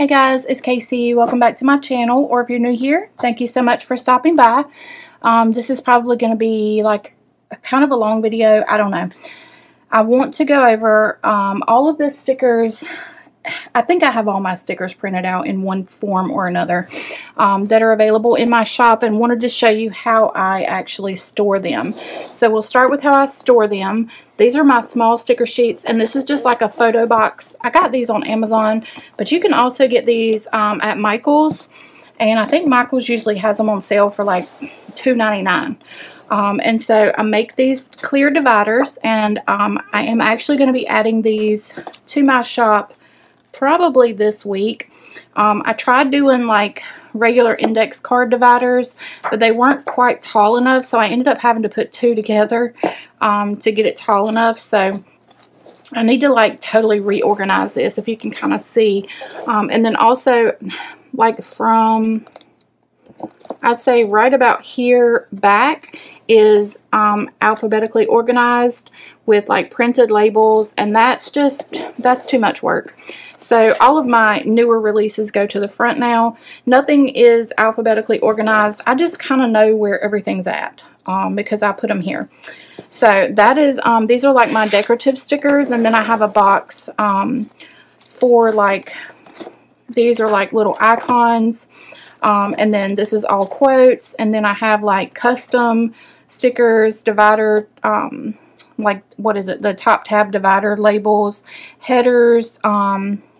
Hey guys, it's Casey. Welcome back to my channel, or if you're new here, thank you so much for stopping by. This is probably going to be like kind of a long video. I don't know. I want to go over all of the stickers. I think I have all my stickers printed out in one form or another that are available in my shop, and wanted to show you how I actually store them. So we'll start with how I store them. These are my small sticker sheets, and this is just like a photo box. I got these on Amazon, but you can also get these at Michael's, and I think Michael's usually has them on sale for like $2.99. And so I make these clear dividers, and I am actually going to be adding these to my shop probably this week. I tried doing like regular index card dividers, but they weren't quite tall enough, so I ended up having to put two together to get it tall enough. So I need to like totally reorganize this, if you can kind of see. And then also like from, I'd say right about here back is alphabetically organized with like printed labels, and that's too much work. So all of my newer releases go to the front now. Nothing is alphabetically organized. I just kind of know where everything's at because I put them here. So that is, these are like my decorative stickers, and then I have a box for like, these are like little icons. And then this is all quotes, and then I have like custom stickers, divider, like what is it, the top tab divider labels, headers,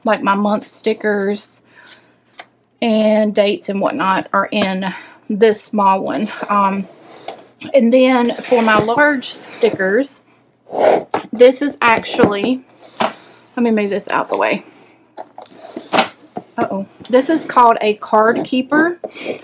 like my month stickers, and dates and whatnot are in this small one. And then for my large stickers, this is actually, let me move this out the way. This is called a card keeper,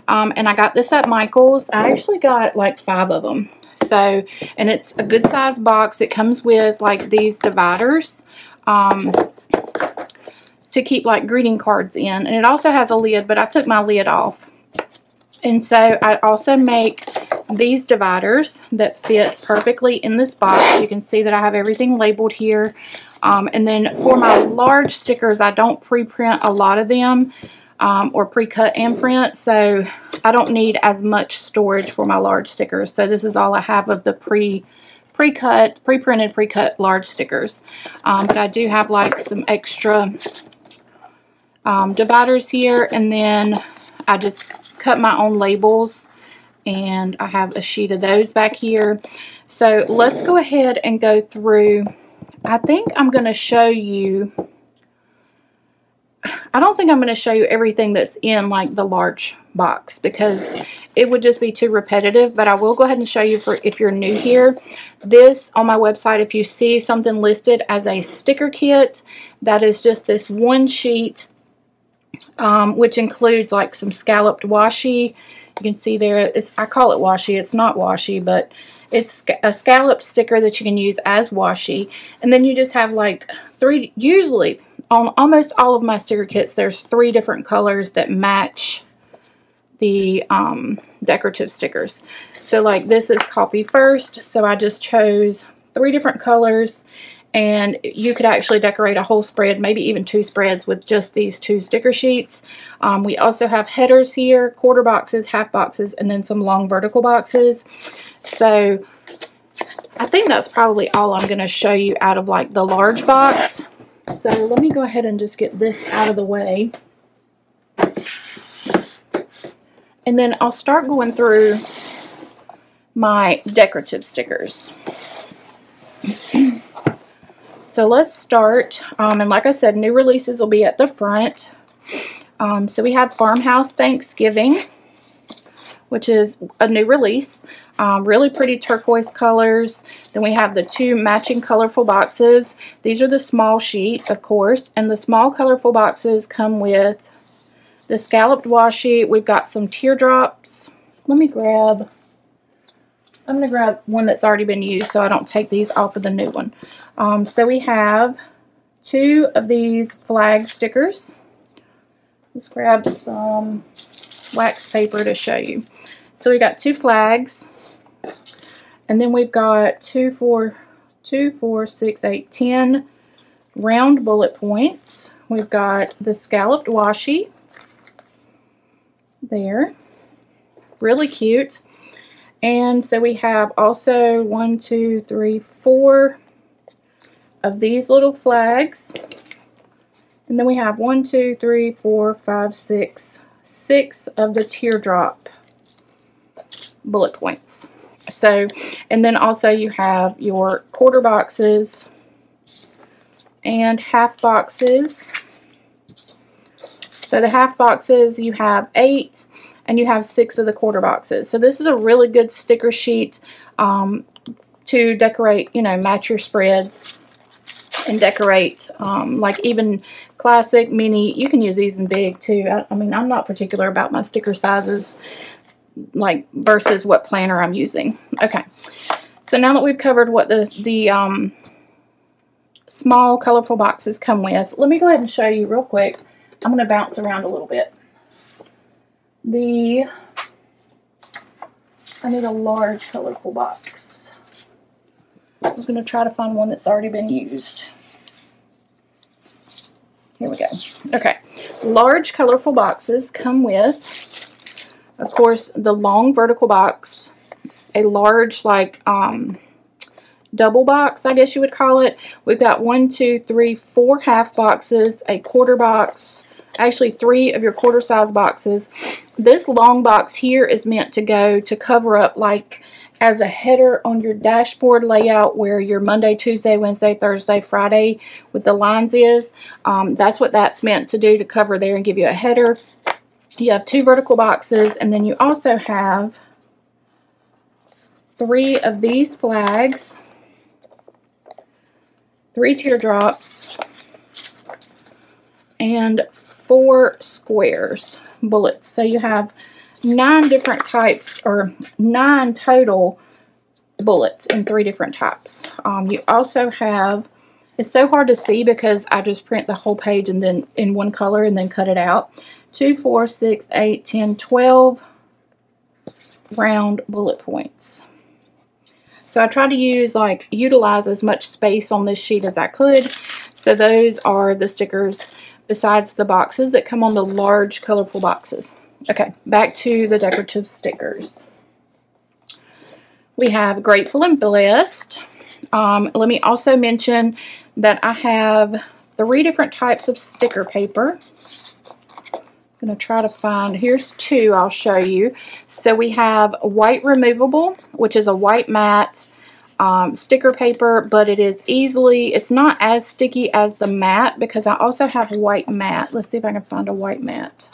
and I got this at Michael's. I actually got like 5 of them. So, and it's a good size box. It comes with like these dividers to keep like greeting cards in, and it also has a lid, but I took my lid off. And so I also make these dividers that fit perfectly in this box. You can see that I have everything labeled here. And then for my large stickers, I don't pre-print a lot of them, or pre-cut and print, so I don't need as much storage for my large stickers. So this is all I have of the pre-printed, pre-cut large stickers. But I do have like some extra dividers here, and then I just cut my own labels, and I have a sheet of those back here. So let's go ahead and go through. I think I'm going to show you, I don't think I'm going to show you everything that's in like the large box because it would just be too repetitive, but I will go ahead and show you for if you're new here. This on my website, if you see something listed as a sticker kit, that is just this one sheet, which includes like some scalloped washi. You can see there, I call it washi. It's not washi, but it's a scalloped sticker that you can use as washi. And then you just have like 3, usually on almost all of my sticker kits, there's 3 different colors that match the decorative stickers. So like this is Coffee First, so I just chose 3 different colors, and you could actually decorate a whole spread, maybe even 2 spreads, with just these 2 sticker sheets. We also have headers here, quarter boxes, half boxes, and then some long vertical boxes. So I think that's probably all I'm going to show you out of like the large box. So let me go ahead and just get this out of the way. And then I'll start going through my decorative stickers. So let's start, and like I said, new releases will be at the front. So we have Farmhouse Thanksgiving, which is a new release, really pretty turquoise colors. Then we have the 2 matching colorful boxes. These are the small sheets, of course, and the small colorful boxes come with the scalloped washi. We've got some teardrops. I'm going to grab one that's already been used so I don't take these off of the new one. So we have 2 of these flag stickers. Let's grab some wax paper to show you. So we got 2 flags, and then we've got 2, 4, 6, 8, 10 round bullet points, we've got the scalloped washi there. Really cute. And so we have also 4 of these little flags. And then we have 6 of the teardrop bullet points. So, and then also you have your quarter boxes and half boxes. So the half boxes, you have 8 and you have 6 of the quarter boxes. So this is a really good sticker sheet to decorate, you know, match your spreads and decorate like even classic, mini. You can use these in big too. I mean, I'm not particular about my sticker sizes, like versus what planner I'm using. Okay, so now that we've covered what the small colorful boxes come with, let me go ahead and show you real quick. I'm going to bounce around a little bit. I need a large colorful box. I was going to try to find one that's already been used. Here we go. Okay, large colorful boxes come with, of course, the long vertical box, a large like double box, I guess you would call it. We've got 4 half boxes, a quarter box, actually 3 of your quarter size boxes. This long box here is meant to go to cover up like as a header on your dashboard layout where your Monday, Tuesday, Wednesday, Thursday, Friday with the lines is. That's what that's meant to do, to cover there and give you a header. You have 2 vertical boxes, and then you also have 3 of these flags, 3 teardrops, and 4 squares, bullets. So you have 9 different types, or 9 total bullets in 3 different types. You also have, it's so hard to see because I just print the whole page and then in one color and then cut it out. 2, 4, 6, 8, 10, 12 round bullet points. So I tried to use, like, utilize as much space on this sheet as I could. So those are the stickers besides the boxes that come on the large colorful boxes. Okay, back to the decorative stickers. We have Grateful and Blessed. Let me also mention that I have 3 different types of sticker paper. I'm going to try to find, here's 2 I'll show you. So we have white removable, which is a white matte sticker paper, but it is easily, it's not as sticky as the matte because I also have white matte. Let's see if I can find a white matte.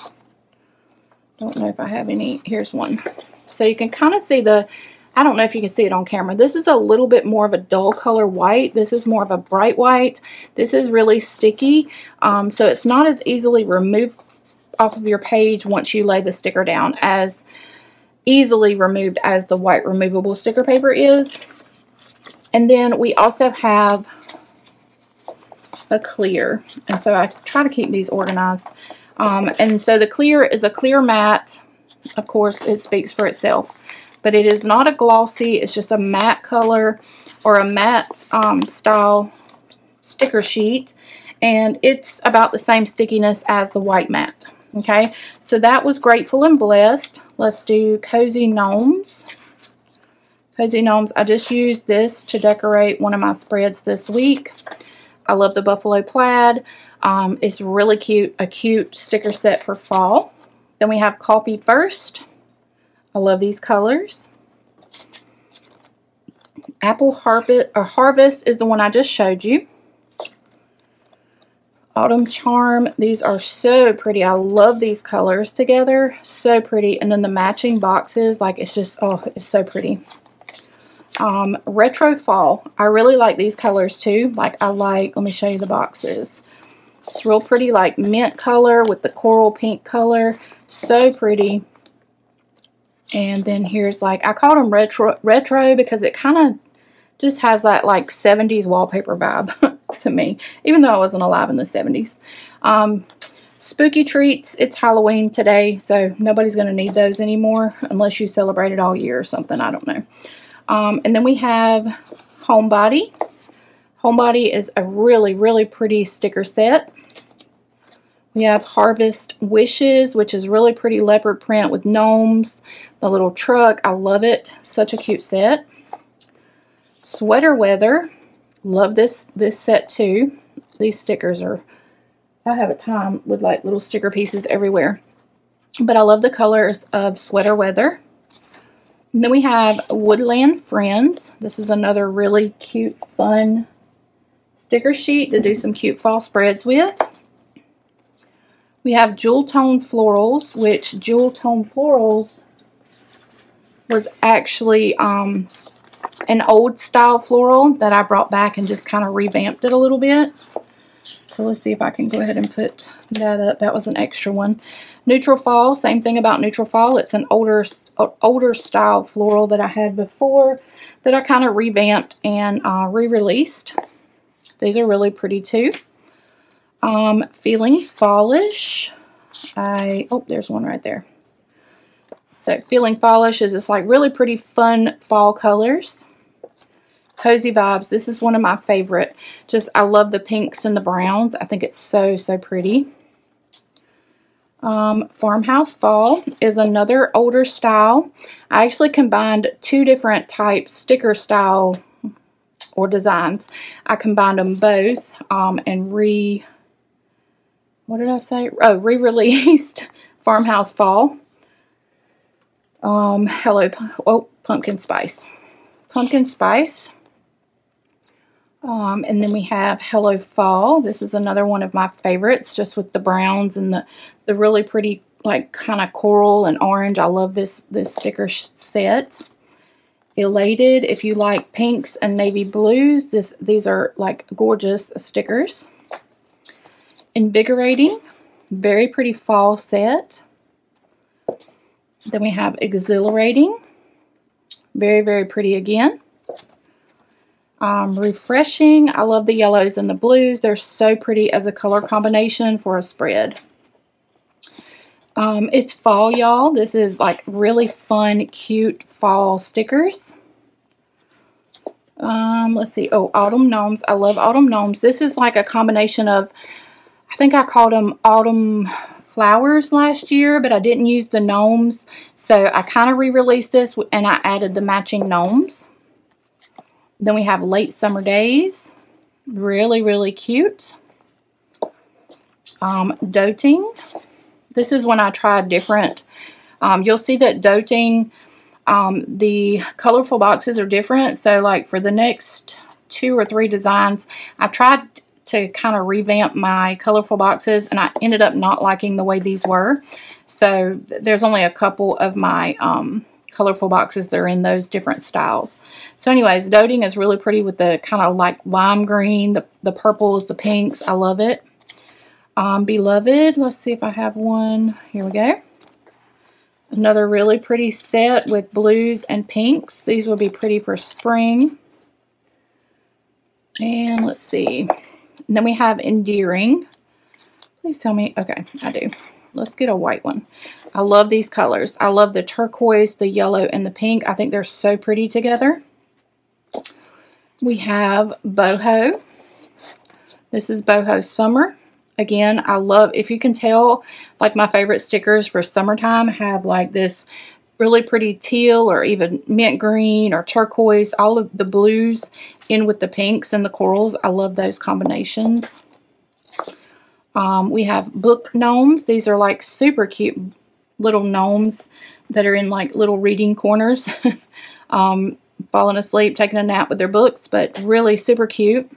Don't know if I have any. Here's one. So you can kind of see the, I don't know if you can see it on camera. This is a little bit more of a dull color white. This is more of a bright white. This is really sticky, so it's not as easily removed off of your page once you lay the sticker down, as easily removed as the white removable sticker paper is. And then we also have a clear, and so I try to keep these organized, and so the clear is a clear matte. Of course, it speaks for itself, but it is not a glossy, it's just a matte color or a matte style sticker sheet, and it's about the same stickiness as the white matte. Okay, so that was Grateful and Blessed. Let's do Cozy Gnomes. Cozy Gnomes, I just used this to decorate one of my spreads this week. I love the Buffalo Plaid. It's really cute, a cute sticker set for fall. Then we have Coffee First. I love these colors. Apple Harvest is the one I just showed you. Autumn Charm, these are so pretty. I love these colors together, so pretty. And then the matching boxes, like, it's just, oh, it's so pretty. Retro Fall, I really like these colors too. Like, I like, let me show you the boxes. It's real pretty, like mint color with the coral pink color, so pretty. And then here's, like, I called them retro because it kind of just has that like 70s wallpaper vibe to me, even though I wasn't alive in the 70s. Spooky Treats, it's Halloween today, so nobody's going to need those anymore unless you celebrate it all year or something, I don't know. And then we have Homebody. Homebody is a really, really pretty sticker set. We have Harvest Wishes, which is really pretty leopard print with gnomes, the little truck. I love it. Such a cute set. Sweater Weather. Love this set too. These stickers are, I have a time with like little sticker pieces everywhere. But I love the colors of Sweater Weather. And then we have Woodland Friends. This is another really cute, fun sticker sheet to do some cute fall spreads with. We have Jewel Tone Florals, which Jewel Tone Florals was actually an old style floral that I brought back and just kind of revamped it a little bit. So let's see if I can go ahead and put that up. That was an extra one. Neutral Fall, same thing about Neutral Fall. It's an older style floral that I had before that I kind of revamped and re-released. These are really pretty too. Feeling Fallish. Oh, there's one right there. So Feeling Fallish is just like really pretty fun fall colors. Cozy Vibes. This is one of my favorite. Just I love the pinks and the browns. I think it's so pretty. Farmhouse Fall is another older style. I actually combined two different types, sticker style or designs. I combined them both and re-released Farmhouse Fall. Pumpkin Spice. Pumpkin Spice. And then we have Hello Fall. This is another one of my favorites, just with the browns and the really pretty, like, kind of coral and orange. I love this sticker set. Elated, if you like pinks and navy blues, these are, like, gorgeous stickers. Invigorating, very pretty fall set. Then we have Exhilarating, very pretty again. Refreshing. I love the yellows and the blues. They're so pretty as a color combination for a spread. It's Fall, y'all. This is like really fun, cute fall stickers. Let's see. Oh, Autumn Gnomes. I love Autumn Gnomes. This is like a combination of, I think I called them Autumn Flowers last year, but I didn't use the gnomes. So I kind of re-released this and I added the matching gnomes. Then we have Late Summer Days, really cute. Doting, this is when I tried different. You'll see that Doting, the colorful boxes are different. So like for the next 2 or 3 designs, I tried to kind of revamp my colorful boxes and I ended up not liking the way these were. So there's only a couple of my colorful boxes. They're in those different styles. So anyways, Doting is really pretty with the kind of like lime green, the purples, the pinks. I love it. Beloved. Let's see if I have one. Here we go. Another really pretty set with blues and pinks. These would be pretty for spring. And let's see. And then we have Endearing. Please tell me. Okay, I do. Let's get a white one. I love these colors. I love the turquoise, the yellow, and the pink. I think they're so pretty together. We have Boho. This is Boho Summer. Again, I love, if you can tell, like my favorite stickers for summertime have like this really pretty teal or even mint green or turquoise. All of the blues in with the pinks and the corals. I love those combinations. We have Book Gnomes. These are like super cute little gnomes that are in like little reading corners, falling asleep, taking a nap with their books, but really super cute.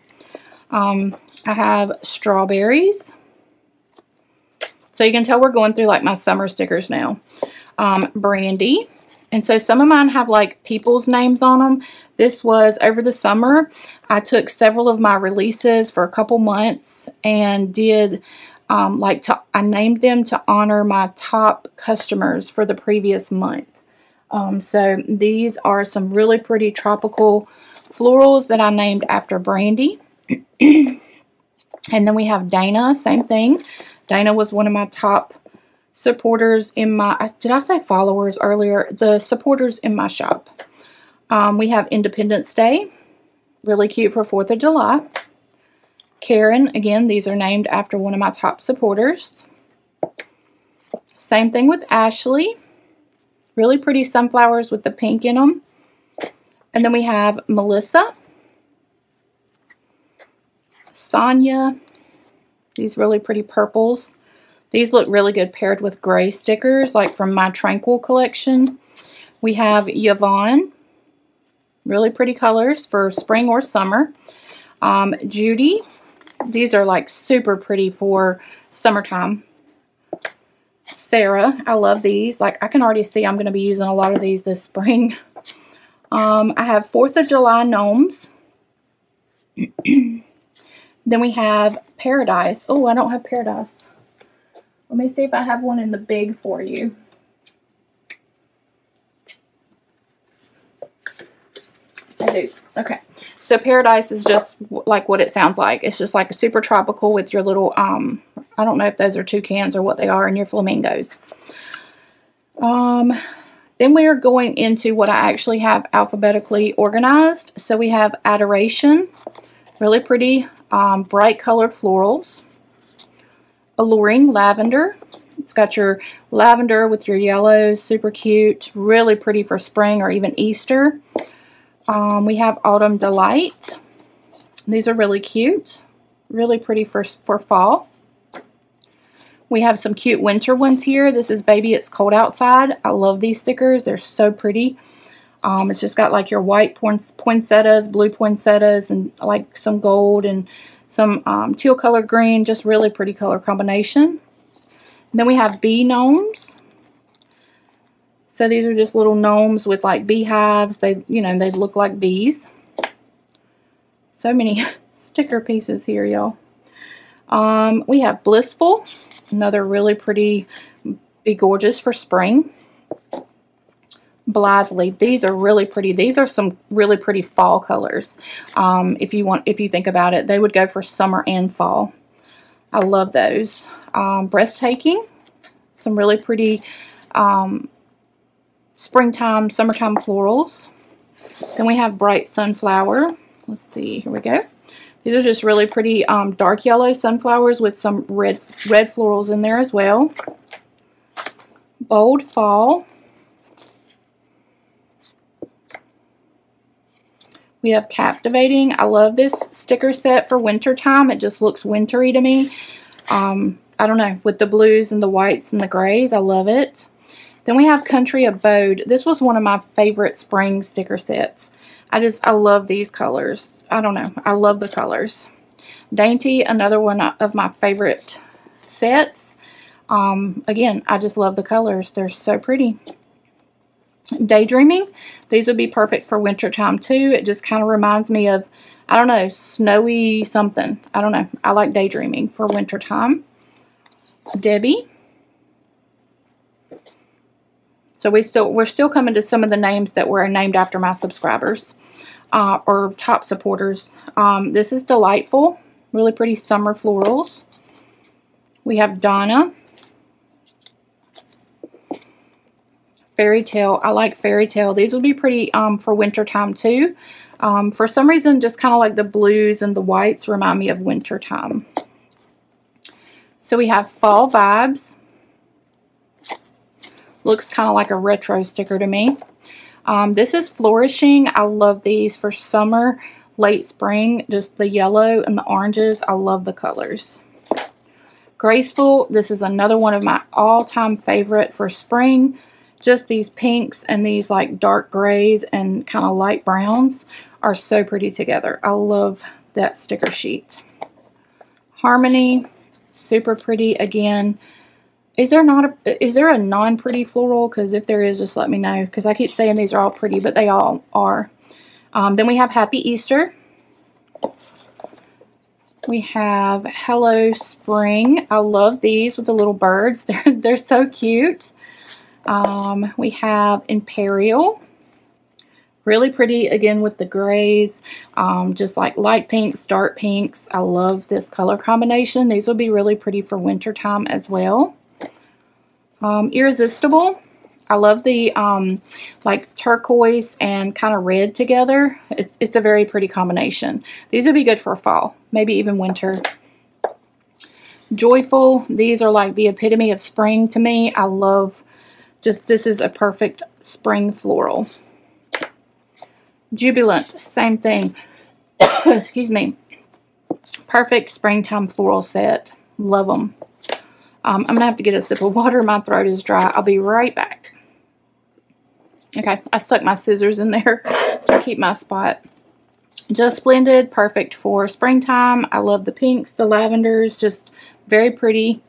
I have Strawberries. So you can tell we're going through like my summer stickers now. Brandy. And so some of mine have like people's names on them. This was over the summer. I took several of my releases for a couple months and did I named them to honor my top customers for the previous month. So these are some really pretty tropical florals that I named after Brandy. And then we have Dana, same thing. Dana was one of my top supporters in my, did I say followers earlier? The supporters in my shop. We have Independence Day, really cute for 4th of July. Karen, again, these are named after one of my top supporters. Same thing with Ashley. Really pretty sunflowers with the pink in them. And then we have Melissa, Sonia, these really pretty purples. These look really good paired with gray stickers, like from my Tranquil collection. We have Yvonne, really pretty colors for spring or summer. Judy, these are like super pretty for summertime. Sarah, I love these. Like, I can already see I'm going to be using a lot of these this spring. I have 4th of July gnomes. Then we have Paradise. Oh, I don't have Paradise. Let me see if I have one in the big for you. I do. Okay. So Paradise is just like what it sounds like. It's just like a super tropical with your little, I don't know if those are toucans or what they are, and your flamingos. Then we are going into what I actually have alphabetically organized. So we have Adoration, really pretty bright colored florals. Alluring Lavender, it's got your lavender with your yellows, super cute, really pretty for spring or even Easter. We have Autumn Delight, these are really cute, really pretty for fall. We have some cute winter ones here. This is Baby It's Cold Outside. I love these stickers. They're so pretty. It's just got like your white poinsettias, blue poinsettias, and like some gold and some teal colored green. Just really pretty color combination. And then we have bee gnomes. So these are just little gnomes with like beehives. They look like bees. So many sticker pieces here, y'all. We have Blissful. Another really pretty, be gorgeous for spring. Blithely, these are really pretty. These are some really pretty fall colors. If you think about it, they would go for summer and fall. I love those. Breathtaking, some really pretty springtime, summertime florals. Then we have Bright Sunflower. Let's see, here we go. These are just really pretty dark yellow sunflowers with some red florals in there as well. Bold Fall. We have Captivating. I love this sticker set for wintertime. It just looks wintry to me. I don't know, with the blues and the whites and the grays. I love it. Then we have Country Abode. This was one of my favorite spring sticker sets. I love these colors. I don't know. I love the colors. Dainty, another one of my favorite sets. Again, I just love the colors. They're so pretty. Daydreaming. These would be perfect for wintertime too. It just kind of reminds me of, I don't know, snowy something. I don't know. I like Daydreaming for wintertime. Debbie. So we're still coming to some of the names that were named after my subscribers or top supporters. This is Delightful, really pretty summer florals. We have Donna. Fairy Tale. I like Fairy Tale. These would be pretty for wintertime too. For some reason, just kind of like the blues and the whites remind me of wintertime. So we have Fall Vibes. Looks kind of like a retro sticker to me. This is Flourishing. I love these for summer, late spring. Just the yellow and the oranges. I love the colors. Graceful. This is another one of my all-time favorite for spring. Just these pinks and these like dark grays and kind of light browns are so pretty together. I love that sticker sheet. Harmony. Super pretty again. Is there a non-pretty floral? Because if there is, just let me know. Because I keep saying these are all pretty, but they all are. Then we have Happy Easter. We have Hello Spring. I love these with the little birds. They're so cute. We have Imperial. Really pretty, again, with the grays. Just like light pinks, dark pinks. I love this color combination. These will be really pretty for wintertime as well. Irresistible. I love the like turquoise and kind of red together. It's a very pretty combination. These would be good for fall, maybe even winter. Joyful, these are like the epitome of spring to me. I love, just this is a perfect spring floral. Jubilant, same thing. Excuse me. Perfect springtime floral set. Love them. I'm gonna have to get a sip of water. My throat is dry. I'll be right back. Okay, I stuck my scissors in there to keep my spot. Just Splendid, perfect for springtime. I love the pinks, the lavenders, just very pretty.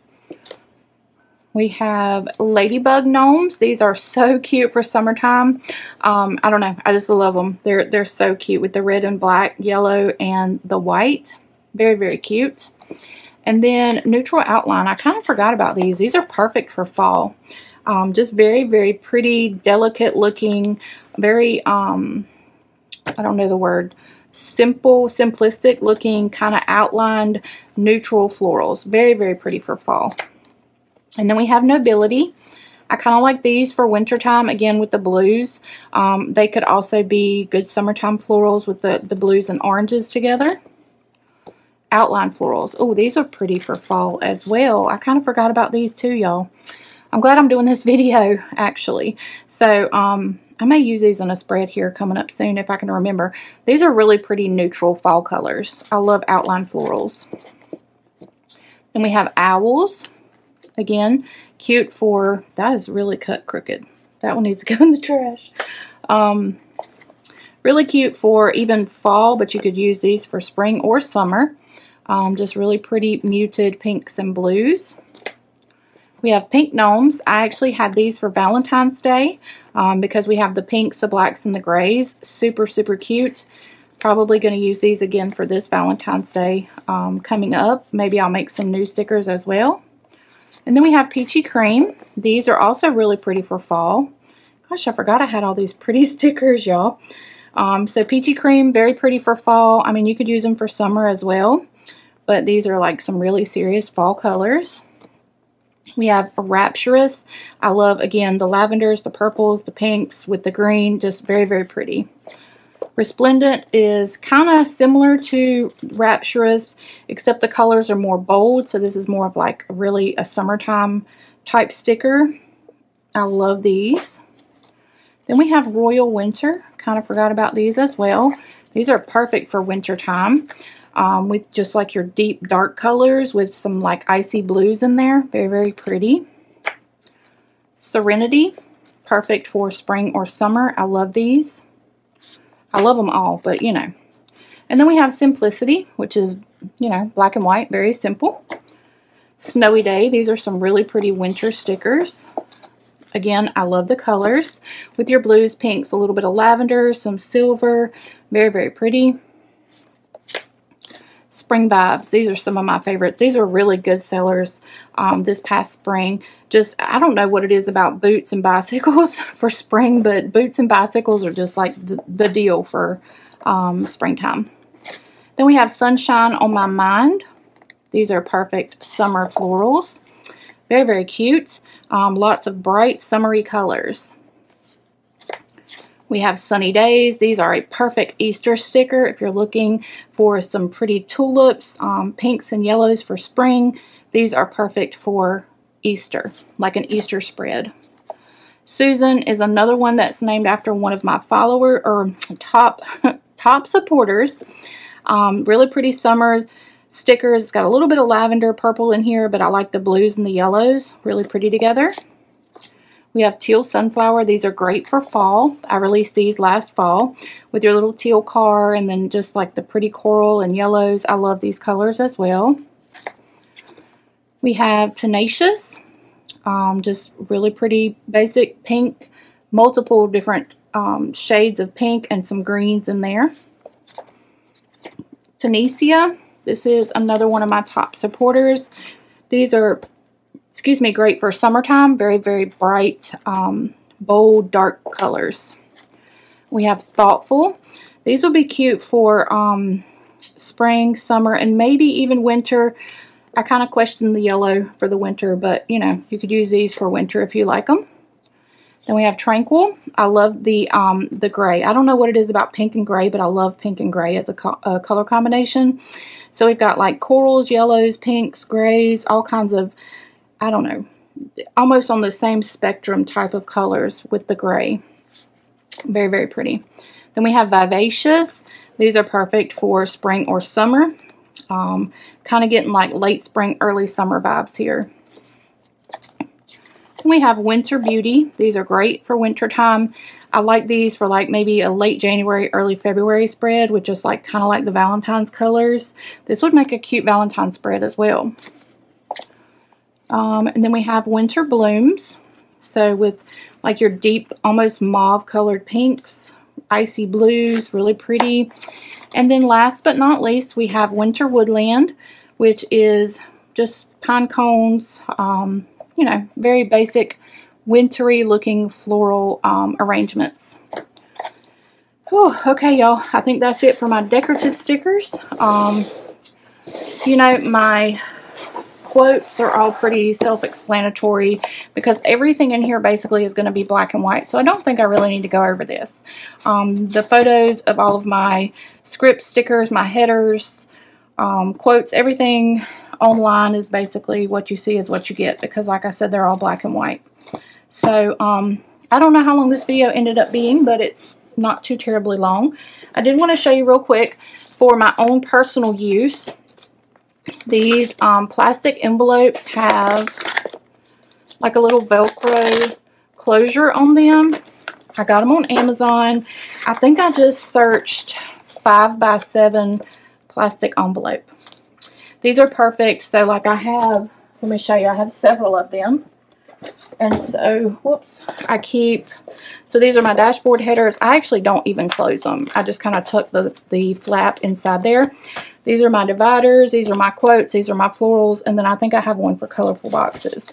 We have Ladybug Gnomes. These are so cute for summertime. I don't know, I just love them. They're so cute with the red and black, yellow, and the white. Very, very cute. And then Neutral Outline. I kind of forgot about these. These are perfect for fall. Just very, very pretty, delicate looking, very, I don't know the word, simple, simplistic looking, kind of outlined neutral florals. Very, very pretty for fall. And then we have Nobility. I kind of like these for wintertime, again, with the blues. They could also be good summertime florals with the blues and oranges together. Outline florals. Oh, these are pretty for fall as well. I kind of forgot about these too, y'all. I'm glad I'm doing this video, actually. So, I may use these in a spread here coming up soon if I can remember. These are really pretty neutral fall colors. I love outline florals. Then we have Owls. Again, cute for, that is really cut crooked. That one needs to go in the trash. Really cute for even fall, but you could use these for spring or summer. Just really pretty muted pinks and blues. We have Pink Gnomes. I actually had these for Valentine's Day because we have the pinks, the blacks, and the grays. Super, super cute. Probably going to use these again for this Valentine's Day coming up. Maybe I'll make some new stickers as well. And then we have Peachy Cream. These are also really pretty for fall. Gosh, I forgot I had all these pretty stickers, y'all. So Peachy Cream, very pretty for fall. I mean, you could use them for summer as well. But these are like some really serious fall colors. We have Rapturous. I love, again, the lavenders, the purples, the pinks with the green. Just very, very pretty. Resplendent is kind of similar to Rapturous, except the colors are more bold, so this is more of like really a summertime type sticker. I love these. Then we have Royal Winter. Kind of forgot about these as well. These are perfect for wintertime with just like your deep dark colors with some like icy blues in there. Very, very pretty. Serenity, perfect for spring or summer. I love these. I love them all, but you know. And then we have Simplicity, which is, you know, black and white, very simple. Snowy Day, these are some really pretty winter stickers. Again, I love the colors with your blues, pinks, a little bit of lavender, some silver, very, very pretty. Spring Vibes, these are some of my favorites. These are really good sellers this past spring. Just, I don't know what it is about boots and bicycles for spring, but boots and bicycles are just like the deal for springtime. Then we have Sunshine on My Mind. These are perfect summer florals. Very, very cute. Lots of bright summery colors. We have Sunny Days. These are a perfect Easter sticker if you're looking for some pretty tulips, pinks and yellows for spring. These are perfect for Easter, like an Easter spread. Susan is another one that's named after one of my follower or top supporters. Really pretty summer stickers. It's got a little bit of lavender purple in here, but I like the blues and the yellows. Really pretty together. We have Teal Sunflower. These are great for fall. I released these last fall with your little teal car and then just like the pretty coral and yellows. I love these colors as well. We have Tenacious. Just really pretty basic pink, multiple different shades of pink and some greens in there. Tunisia. This is another one of my top supporters. These are great for summertime. Very, very bright, bold, dark colors. We have Thoughtful. These will be cute for spring, summer, and maybe even winter. I kind of question the yellow for the winter, but you know, you could use these for winter if you like them. Then we have Tranquil. I love the gray. I don't know what it is about pink and gray, but I love pink and gray as a color combination. So we've got like corals, yellows, pinks, grays, all kinds of, I don't know, almost on the same spectrum type of colors with the gray. Very, very pretty. Then we have Vivacious. These are perfect for spring or summer. Kind of getting like late spring, early summer vibes here. Then we have Winter Beauty. These are great for winter time. I like these for like maybe a late January, early February spread with just like kind of like the Valentine's colors. This would make a cute Valentine's spread as well. And then we have Winter Blooms. So with like your deep, almost mauve colored pinks, icy blues, really pretty. And then last but not least, we have Winter Woodland, which is just pine cones, you know, very basic wintry looking floral arrangements. Whew, okay, y'all, I think that's it for my decorative stickers. You know, my quotes are all pretty self-explanatory because everything in here basically is going to be black and white, so I don't think I really need to go over this. The photos of all of my script stickers, my headers, quotes, everything online is basically what you see is what you get because, like I said, they're all black and white. So I don't know how long this video ended up being, but it's not too terribly long. I did want to show you real quick for my own personal use. These plastic envelopes have like a little Velcro closure on them. I got them on Amazon. I think I just searched 5x7 plastic envelope. These are perfect. So like I have, let me show you, I have several of them. And so, whoops, I keep, so these are my dashboard headers. I actually don't even close them. I just kind of tuck the flap inside there. These are my dividers. These are my quotes. These are my florals. And then I think I have one for colorful boxes.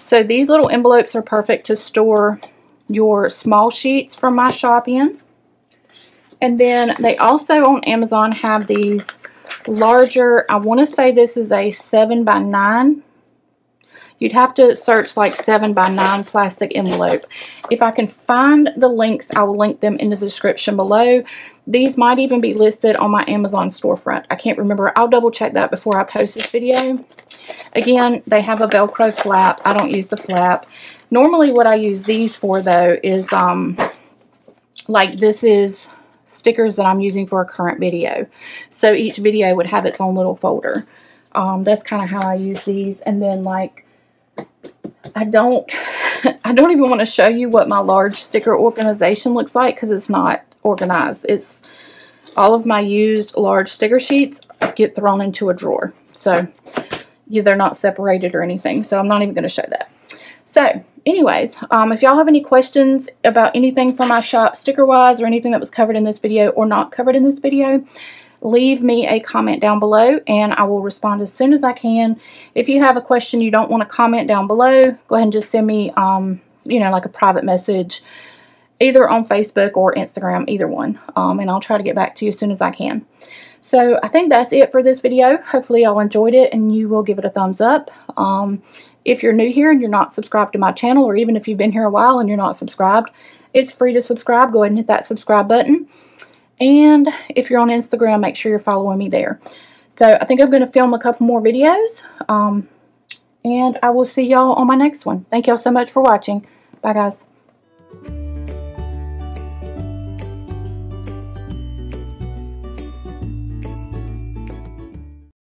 So these little envelopes are perfect to store your small sheets from my shop in. And then they also on Amazon have these larger, I want to say this is a 7x9. You'd have to search like 7x9 plastic envelope. If I can find the links, I will link them in the description below. These might even be listed on my Amazon storefront. I can't remember. I'll double check that before I post this video. Again, they have a Velcro flap. I don't use the flap. Normally what I use these for though is like this is stickers that I'm using for a current video. So each video would have its own little folder. That's kind of how I use these. And then like I don't even want to show you what my large sticker organization looks like because it's not organized. It's all of my used large sticker sheets get thrown into a drawer. So yeah, they're not separated or anything. So I'm not even going to show that. So anyways, if y'all have any questions about anything from my shop sticker-wise or anything that was covered in this video or not covered in this video, leave me a comment down below and I will respond as soon as I can. If you have a question you don't want to comment down below, go ahead and just send me, you know, like a private message either on Facebook or Instagram, either one. And I'll try to get back to you as soon as I can. So I think that's it for this video. Hopefully y'all enjoyed it and you will give it a thumbs up. If you're new here and you're not subscribed to my channel, or even if you've been here a while and you're not subscribed, it's free to subscribe. Go ahead and hit that subscribe button. And if you're on Instagram, make sure you're following me there. So I think I'm going to film a couple more videos. And I will see y'all on my next one. Thank y'all so much for watching. Bye, guys.